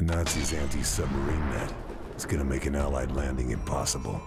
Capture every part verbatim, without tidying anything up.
The Nazis' anti-submarine net is gonna make an Allied landing impossible.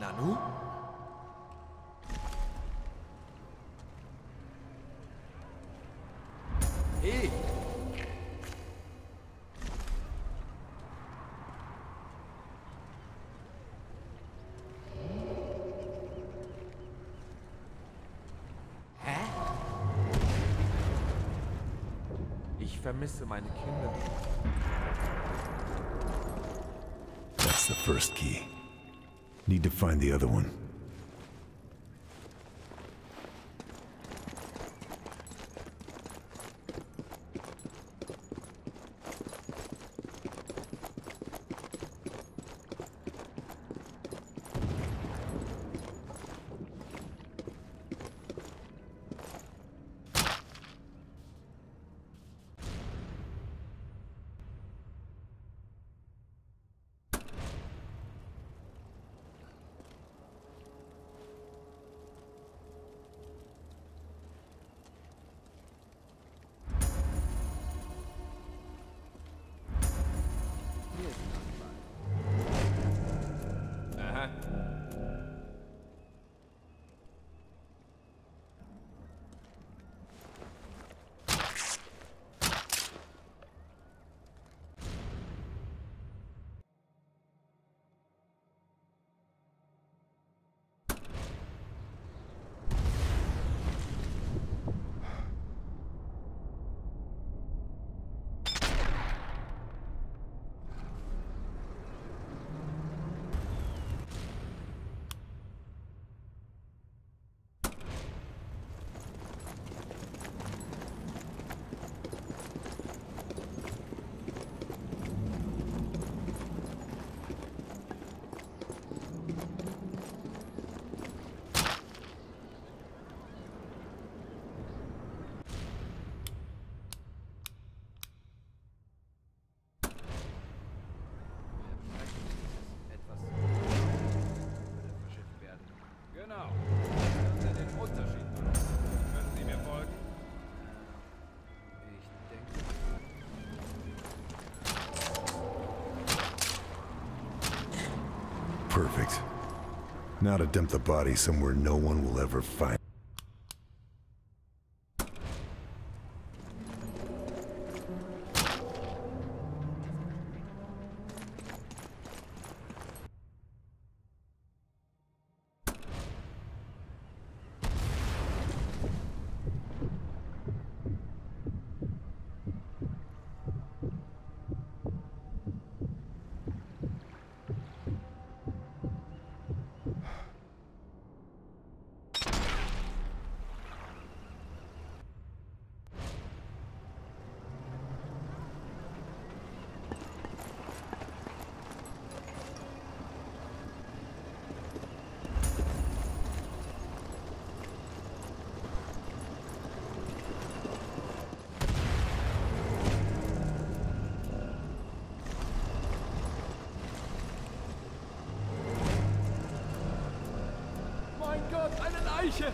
Nanu? Hey! Hä? Ich vermisse meine Kinder. That's the first key. Need to find the other one. Perfect. Now to dump the body somewhere no one will ever find. Leiche!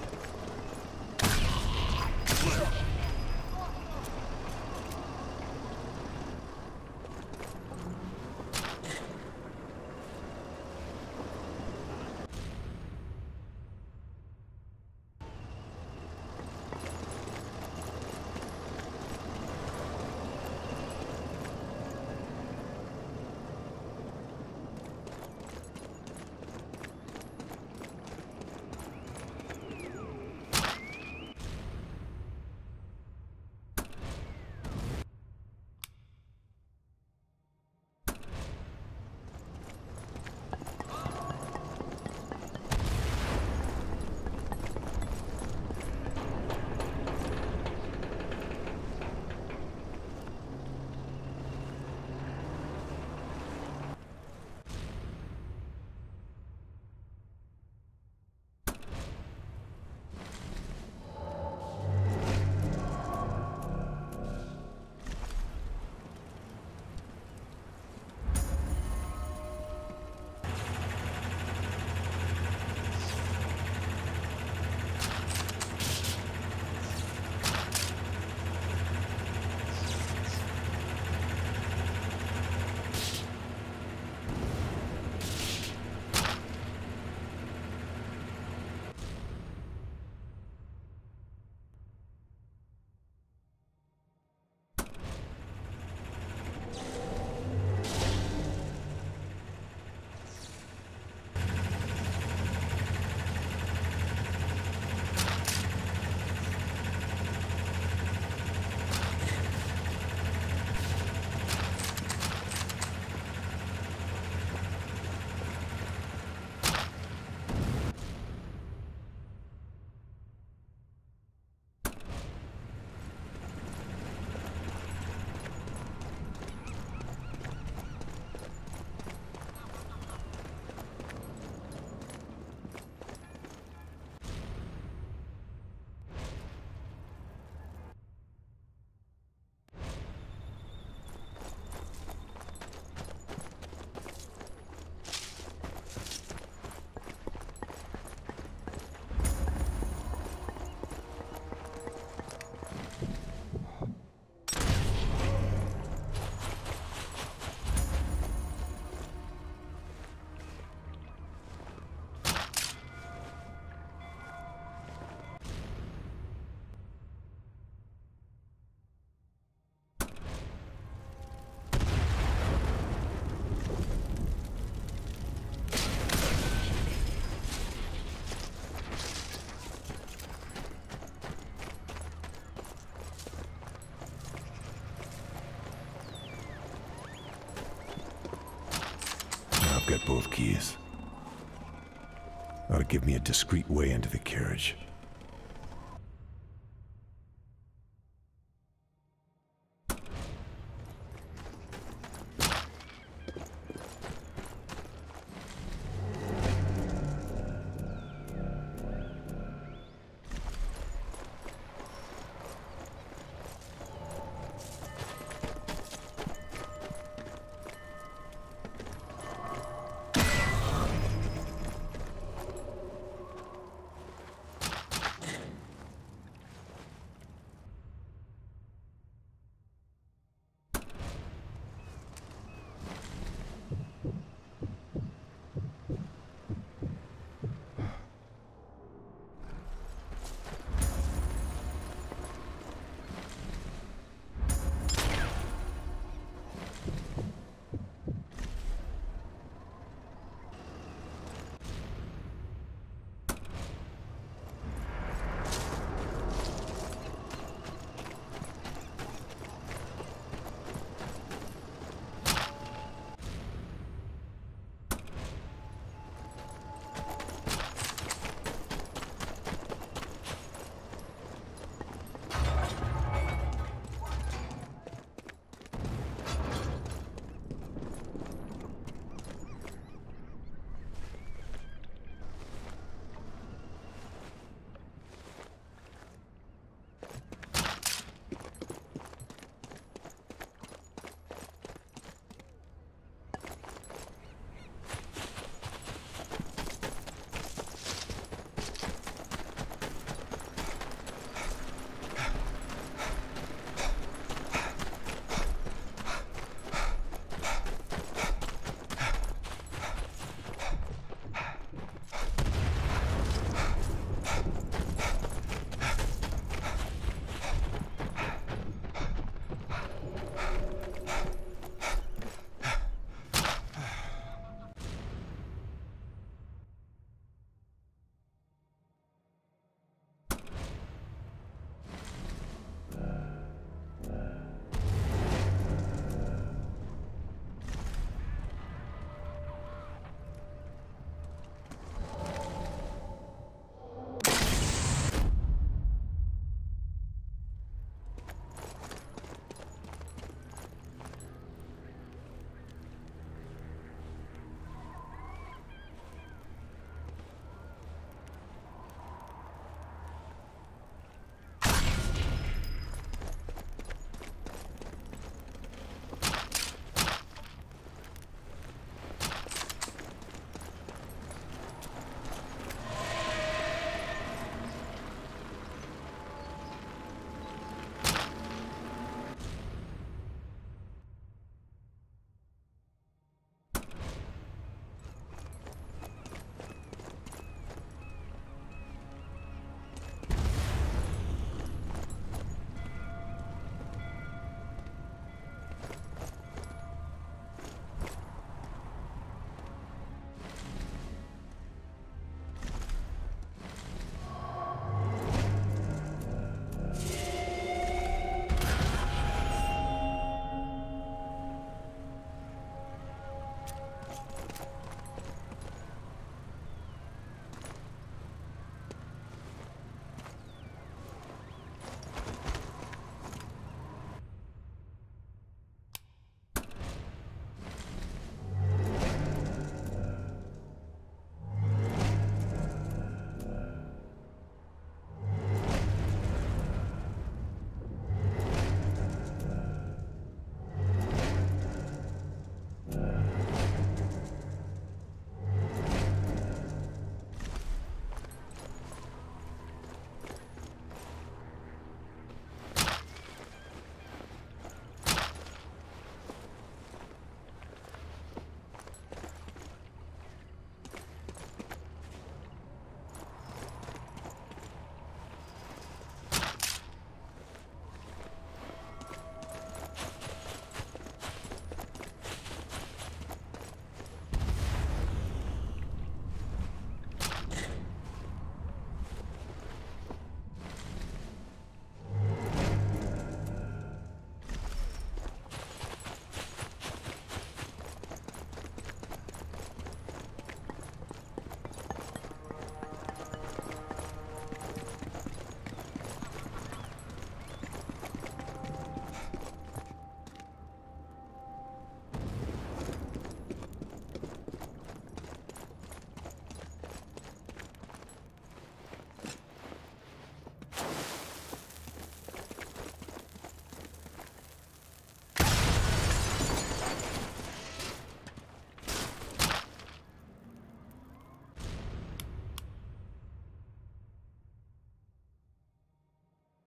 got both keys. Ought to give me a discreet way into the carriage.